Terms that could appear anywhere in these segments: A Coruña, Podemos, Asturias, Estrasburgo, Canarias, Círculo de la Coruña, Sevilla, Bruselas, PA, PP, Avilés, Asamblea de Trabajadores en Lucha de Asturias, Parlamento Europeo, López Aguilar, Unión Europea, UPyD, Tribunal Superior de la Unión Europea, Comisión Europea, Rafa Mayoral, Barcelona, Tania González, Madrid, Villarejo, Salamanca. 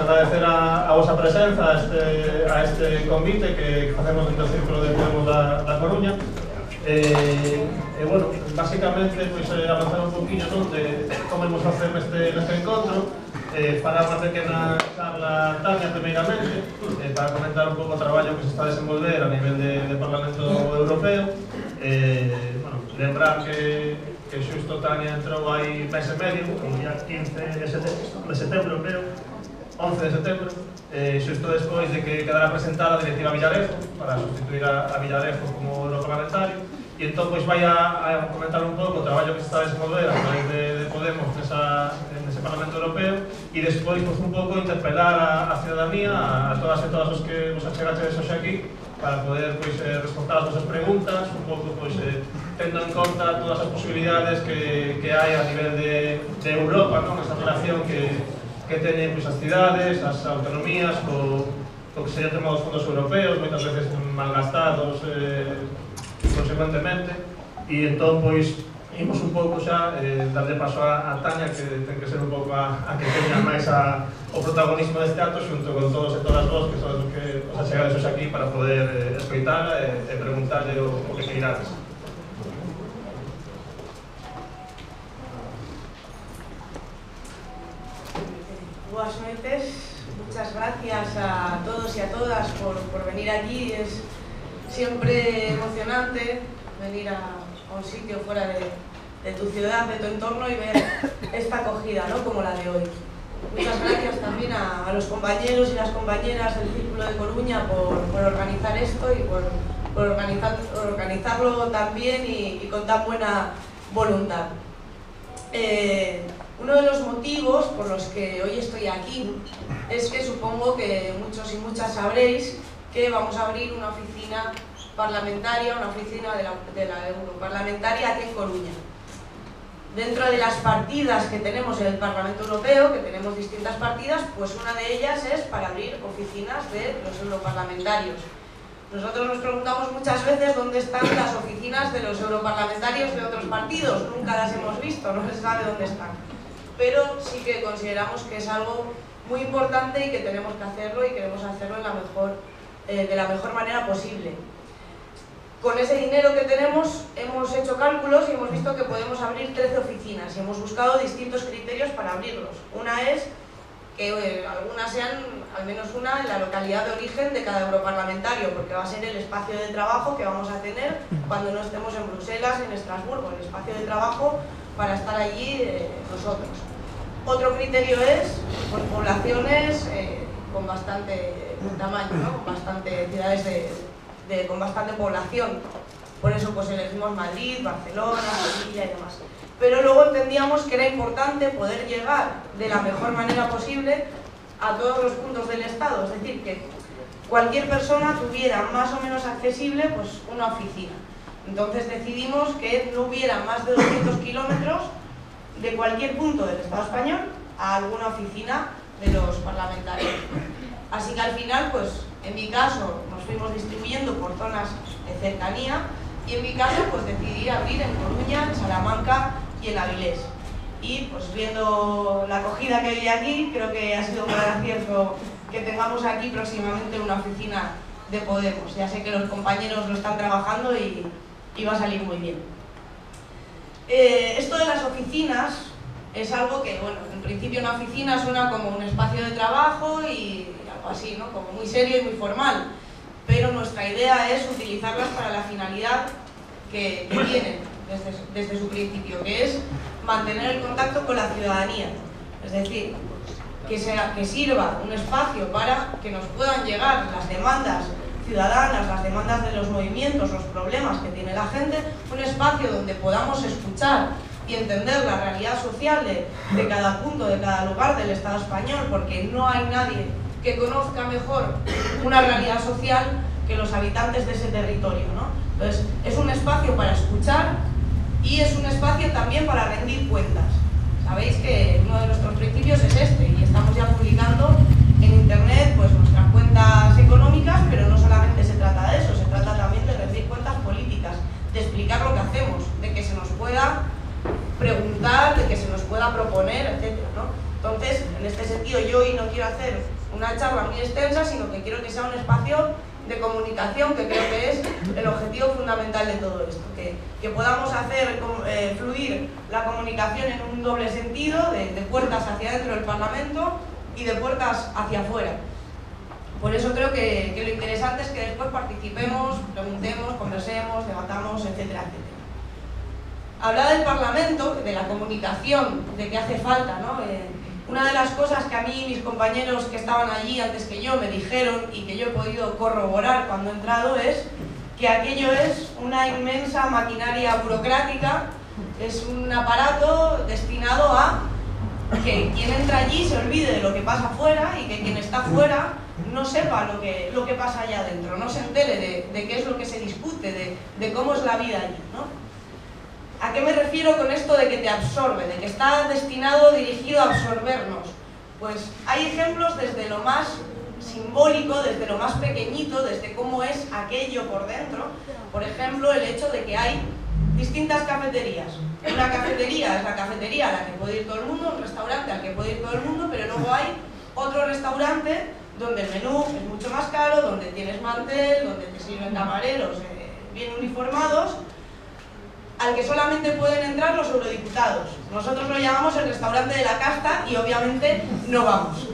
Agradecer a vosa presenza a este convite que facemos dentro do Círculo de Podemos da Coruña. Bueno, basicamente, pois, avanzar un poquinho, non, de como imos facer neste encontro. Fará unha pequena charla Tania, primeiramente, para comentar un pouco o traballo que se está a desenvolver a nivel de Parlamento Europeo. Bueno, lembrar que xusto Tania entrou aí mes e medio, o día 15 de setembro, creo, 11 de setembro, xusto despois de que quedara presentada a directiva Villarejo para sustituir a Villarejo como europarlamentario, e entón pois vai a comentar un pouco o traballo que se está a desenvolver a través de Podemos nese Parlamento Europeo, e despois pois un pouco interpelar a cidadanía, a todas e todas os que vos achegaches hoxe aquí, para poder pois responder as vosas preguntas, un pouco pois tendo en conta todas as posibilidades que hai a nivel de Europa, non, esa relación que teñen as cidades, as autonomías, co que se lle tema dos fondos europeos, moitas veces malgastados consecuentemente. E entón, pois, imos un pouco xa darlle paso a Tania, que ten que ser un pouco a que teña máis o protagonismo deste acto, xunto con todos e todas vos, que son os que os achegades hoxe aquí, para poder escoitar e preguntarlle o que queirades. Buenas noches, muchas gracias a todos y a todas por venir aquí. Es siempre emocionante venir a un sitio fuera de tu ciudad, de tu entorno, y ver esta acogida, ¿no?, como la de hoy. Muchas gracias también a los compañeros y las compañeras del Círculo de Coruña por organizar esto y por organizarlo tan bien y con tan buena voluntad. Uno de los motivos por los que hoy estoy aquí es que supongo que muchos y muchas sabréis que vamos a abrir una oficina parlamentaria, una oficina de la europarlamentaria aquí en Coruña. Dentro de las partidas que tenemos en el Parlamento Europeo, que tenemos distintas partidas, pues una de ellas es para abrir oficinas de los europarlamentarios. Nosotros nos preguntamos muchas veces dónde están las oficinas de los europarlamentarios de otros partidos, nunca las hemos visto, no se sabe dónde están. Pero sí que consideramos que es algo muy importante y que tenemos que hacerlo, y queremos hacerlo de la mejor manera posible. Con ese dinero que tenemos hemos hecho cálculos y hemos visto que podemos abrir 13 oficinas, y hemos buscado distintos criterios para abrirlos. Una es que algunas sean, al menos una, en la localidad de origen de cada europarlamentario, porque va a ser el espacio de trabajo que vamos a tener cuando no estemos en Bruselas, en Estrasburgo, el espacio de trabajo para estar allí nosotros. Otro criterio es pues, poblaciones con bastante tamaño, ¿no?, con bastante ciudades con bastante población. Por eso pues elegimos Madrid, Barcelona, Sevilla y demás. Pero luego entendíamos que era importante poder llegar de la mejor manera posible a todos los puntos del Estado, es decir, que cualquier persona tuviera más o menos accesible pues una oficina. Entonces decidimos que no hubiera más de 200 kilómetros de cualquier punto del Estado español a alguna oficina de los parlamentarios. Así que al final, pues en mi caso, nos fuimos distribuyendo por zonas de cercanía, y en mi caso pues decidí abrir en Coruña, en Salamanca y en Avilés. Y pues viendo la acogida que hay aquí, creo que ha sido un gran acierto que tengamos aquí próximamente una oficina de Podemos. Ya sé que los compañeros lo están trabajando y va a salir muy bien. Esto de las oficinas es algo que, bueno, en principio una oficina suena como un espacio de trabajo y algo así, ¿no?, como muy serio y muy formal, pero nuestra idea es utilizarlas para la finalidad que tienen desde su principio, que es mantener el contacto con la ciudadanía. Es decir, que sirva un espacio para que nos puedan llegar las demandas ciudadanas, las demandas de los movimientos, los problemas que tiene la gente, un espacio donde podamos escuchar y entender la realidad social de cada punto, de cada lugar del Estado español, porque no hay nadie que conozca mejor una realidad social que los habitantes de ese territorio, ¿no? Entonces, es un espacio para escuchar y es un espacio también para rendir cuentas. Sabéis que uno de nuestros principios es este, y estamos ya publicando en internet pues nuestras cuentas económicas, pero no solamente se trata de eso, se trata también de rendir cuentas políticas, de explicar lo que hacemos, de que se nos pueda preguntar, de que se nos pueda proponer, etc., ¿no? Entonces, en este sentido, yo hoy no quiero hacer una charla muy extensa, sino que quiero que sea un espacio de comunicación, que creo que es el objetivo fundamental de todo esto, que podamos hacer fluir la comunicación en un doble sentido, de puertas hacia dentro del Parlamento y de puertas hacia afuera. Por eso creo que lo interesante es que después participemos, preguntemos, conversemos, debatamos, etcétera, etcétera. Hablar del Parlamento, de la comunicación, de qué hace falta, ¿no? Una de las cosas que a mí mis compañeros que estaban allí antes que yo me dijeron y que yo he podido corroborar cuando he entrado es que aquello es una inmensa maquinaria burocrática, es un aparato destinado a que quien entra allí se olvide de lo que pasa afuera y que quien está afuera no sepa lo que pasa allá adentro, no se entere de qué es lo que se discute, de cómo es la vida allí, ¿no? ¿A qué me refiero con esto de que te absorbe, de que está destinado, dirigido a absorbernos? Pues hay ejemplos desde lo más simbólico, desde lo más pequeñito, desde cómo es aquello por dentro. Por ejemplo, el hecho de que hay distintas cafeterías. Una cafetería es la cafetería a la que puede ir todo el mundo, un restaurante al que puede ir todo el mundo, pero luego hay otro restaurante donde el menú es mucho más caro, donde tienes mantel, donde te sirven camareros bien uniformados, al que solamente pueden entrar los eurodiputados. Nosotros lo llamamos el restaurante de la casta y obviamente no vamos,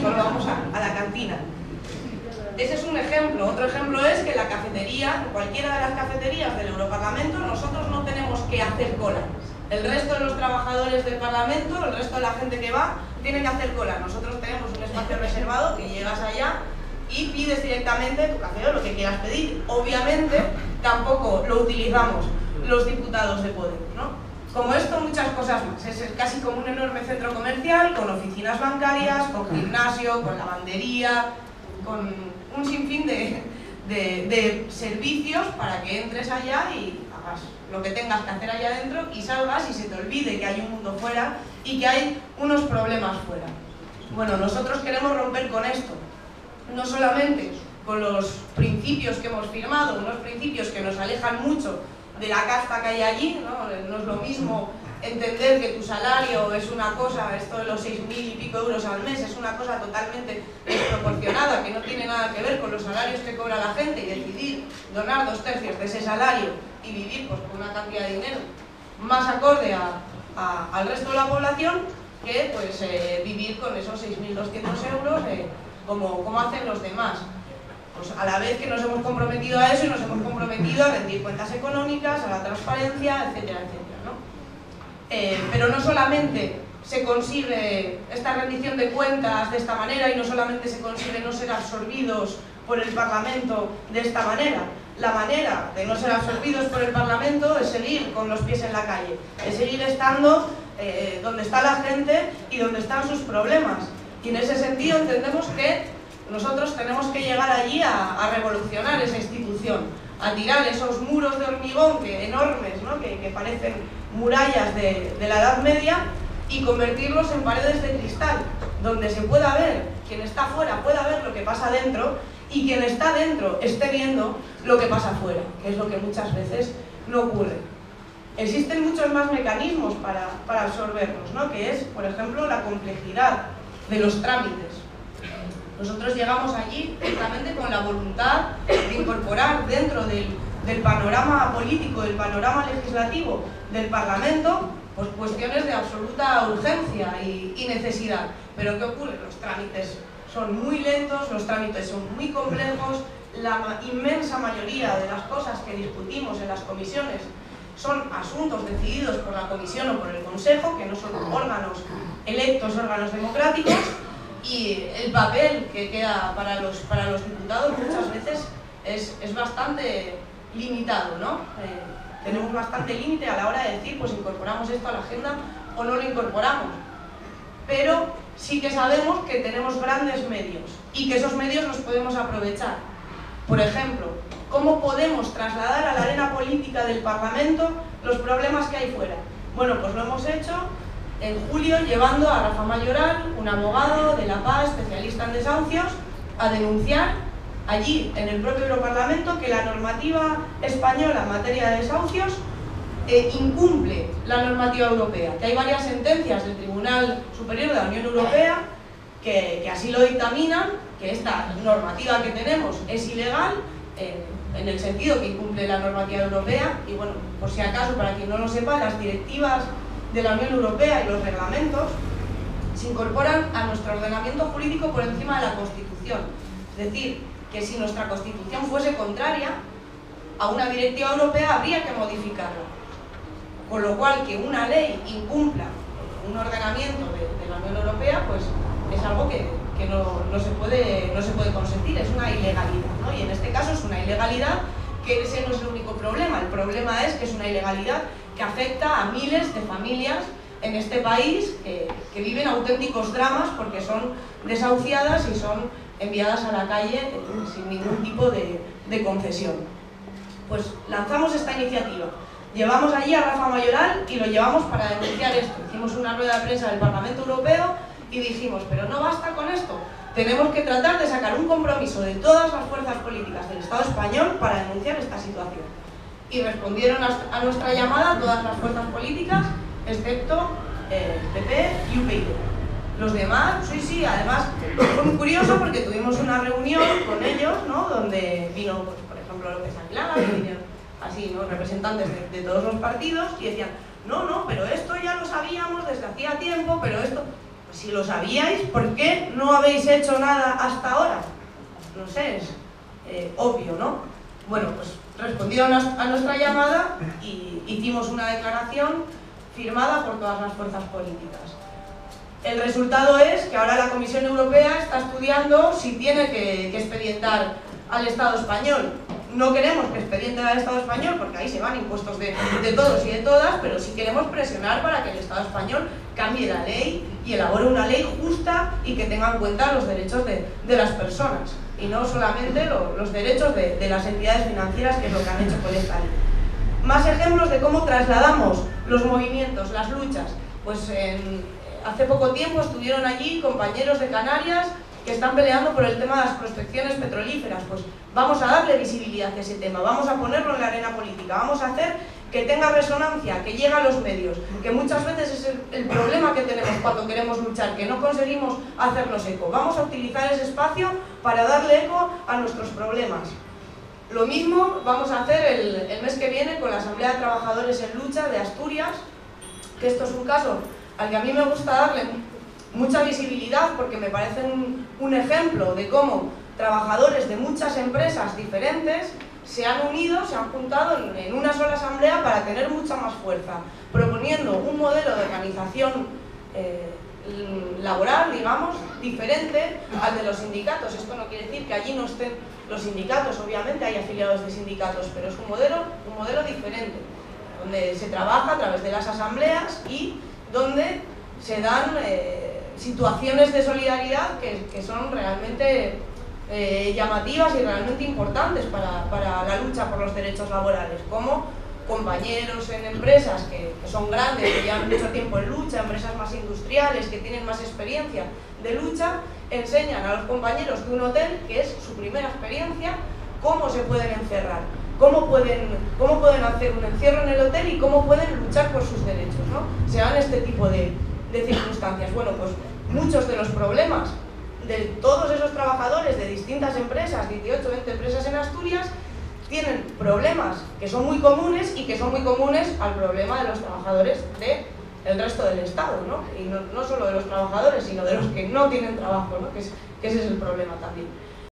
solo vamos a la cantina. Ese es un ejemplo. Otro ejemplo es que la cafetería, cualquiera de las cafeterías del Europarlamento, nosotros no tenemos que hacer cola. El resto de los trabajadores del Parlamento, el resto de la gente que va, tiene que hacer cola. Nosotros tenemos un espacio reservado que llegas allá y pides directamente tu café o lo que quieras pedir. Obviamente tampoco lo utilizamos los diputados de Podemos, ¿no? Como esto, muchas cosas más. Es casi como un enorme centro comercial, con oficinas bancarias, con gimnasio, con lavandería, con un sinfín de servicios para que entres allá y hagas lo que tengas que hacer allá adentro y salgas y se te olvide que hay un mundo fuera y que hay unos problemas fuera. Bueno, nosotros queremos romper con esto, no solamente con los principios que hemos firmado, unos principios que nos alejan mucho de la casta que hay allí, ¿no? No es lo mismo entender que tu salario es una cosa, esto de los 6.000 y pico euros al mes, es una cosa totalmente desproporcionada, que no tiene nada que ver con los salarios que cobra la gente, y decidir donar 2/3 de ese salario y vivir pues, con una cantidad de dinero más acorde al resto de la población, que pues, vivir con esos 6.200 euros como hacen los demás. Pues a la vez que nos hemos comprometido a eso y nos hemos comprometido a rendir cuentas económicas, a la transparencia, etcétera, etcétera, ¿no? Pero no solamente se consigue esta rendición de cuentas de esta manera y no solamente se consigue no ser absorbidos por el Parlamento de esta manera. La manera de no ser absorbidos por el Parlamento es seguir con los pies en la calle, es seguir estando donde está la gente y donde están sus problemas. Y en ese sentido entendemos que nosotros tenemos que llegar allí a revolucionar esa institución, a tirar esos muros de hormigón enormes, ¿no? que parecen murallas de la Edad Media, y convertirlos en paredes de cristal, donde se pueda ver, quien está afuera pueda ver lo que pasa dentro, y quien está dentro esté viendo lo que pasa afuera, que es lo que muchas veces no ocurre. Existen muchos más mecanismos para absorbernos, ¿no? Que es, por ejemplo, la complejidad de los trámites. Nosotros llegamos allí justamente con la voluntad de incorporar dentro del panorama político, del panorama legislativo, del Parlamento, pues cuestiones de absoluta urgencia y necesidad. Pero ¿qué ocurre? Los trámites son muy lentos, los trámites son muy complejos, la inmensa mayoría de las cosas que discutimos en las comisiones son asuntos decididos por la Comisión o por el Consejo, que no son órganos electos, órganos democráticos, y el papel que queda para los diputados muchas veces es bastante limitado, ¿no? Tenemos bastante límite a la hora de decir, pues incorporamos esto a la agenda o no lo incorporamos. Pero sí que sabemos que tenemos grandes medios y que esos medios los podemos aprovechar. Por ejemplo, ¿cómo podemos trasladar a la arena política del Parlamento los problemas que hay fuera? Bueno, pues lo hemos hecho en julio, llevando a Rafa Mayoral, un abogado de la PA, especialista en desahucios, a denunciar allí, en el propio Europarlamento, que la normativa española en materia de desahucios incumple la normativa europea, que hay varias sentencias del Tribunal Superior de la Unión Europea que así lo dictaminan, que esta normativa que tenemos es ilegal, en el sentido que incumple la normativa europea. Y bueno, por si acaso, para quien no lo sepa, las directivas de la Unión Europea y los reglamentos se incorporan a nuestro ordenamiento jurídico por encima de la Constitución. Es decir, que si nuestra Constitución fuese contraria a una directiva europea, habría que modificarla. Con lo cual, que una ley incumpla un ordenamiento de la Unión Europea, pues es algo que no se puede consentir, es una ilegalidad, ¿no? Y en este caso es una ilegalidad, que ese no es el único problema. El problema es que es una ilegalidad que afecta a miles de familias en este país que viven auténticos dramas porque son desahuciadas y son enviadas a la calle sin ningún tipo de concesión. Pues lanzamos esta iniciativa. Llevamos allí a Rafa Mayoral y lo llevamos para denunciar esto. Hicimos una rueda de prensa del Parlamento Europeo y dijimos, pero no basta con esto, tenemos que tratar de sacar un compromiso de todas las fuerzas políticas del Estado español para denunciar esta situación. Y respondieron a nuestra llamada todas las fuerzas políticas, excepto PP y UPyD. Los demás, sí, además fue muy curioso porque tuvimos una reunión con ellos, ¿no?, donde vino, pues, por ejemplo, López Aguilar, así, ¿no?, representantes de todos los partidos, y decían, no, pero esto ya lo sabíamos desde hacía tiempo, pero esto... Si lo sabíais, ¿por qué no habéis hecho nada hasta ahora? No sé, es obvio, ¿no? Bueno, pues respondieron a nuestra llamada y hicimos una declaración firmada por todas las fuerzas políticas. El resultado es que ahora la Comisión Europea está estudiando si tiene que expedientar al Estado español. No queremos que expedienten al Estado español porque ahí se van impuestos de todos y de todas, pero sí queremos presionar para que el Estado español cambie la ley y elabore una ley justa y que tenga en cuenta los derechos de las personas y no solamente los derechos de las entidades financieras, que es lo que han hecho con esta ley. Más ejemplos de cómo trasladamos los movimientos, las luchas. Pues hace poco tiempo estuvieron allí compañeros de Canarias que están peleando por el tema de las prospecciones petrolíferas. Pues vamos a darle visibilidad a ese tema, vamos a ponerlo en la arena política, vamos a hacer que tenga resonancia, que llegue a los medios, que muchas veces es el problema que tenemos cuando queremos luchar, que no conseguimos hacernos eco. Vamos a utilizar ese espacio para darle eco a nuestros problemas. Lo mismo vamos a hacer el mes que viene con la Asamblea de Trabajadores en Lucha de Asturias, que esto es un caso al que a mí me gusta darle mucha visibilidad porque me parece un ejemplo de cómo trabajadores de muchas empresas diferentes se han unido, se han juntado en una sola asamblea para tener mucha más fuerza, proponiendo un modelo de organización laboral, digamos, diferente al de los sindicatos. Esto no quiere decir que allí no estén los sindicatos, obviamente hay afiliados de sindicatos, pero es un modelo diferente, donde se trabaja a través de las asambleas y donde se dan situaciones de solidaridad que son realmente llamativas y realmente importantes para la lucha por los derechos laborales, como compañeros en empresas que son grandes, que llevan mucho tiempo en lucha, empresas más industriales, que tienen más experiencia de lucha, enseñan a los compañeros de un hotel, que es su primera experiencia, cómo se pueden encerrar, cómo pueden hacer un encierro en el hotel y cómo pueden luchar por sus derechos, ¿no? Se dan este tipo de circunstancias. Bueno, pues muchos de los problemas de todos esos trabajadores de distintas empresas, 18 o 20 empresas en Asturias, tienen problemas que son muy comunes y que son muy comunes al problema de los trabajadores del resto del Estado, ¿no? Y no solo de los trabajadores, sino de los que no tienen trabajo, ¿no? Que ese es el problema también.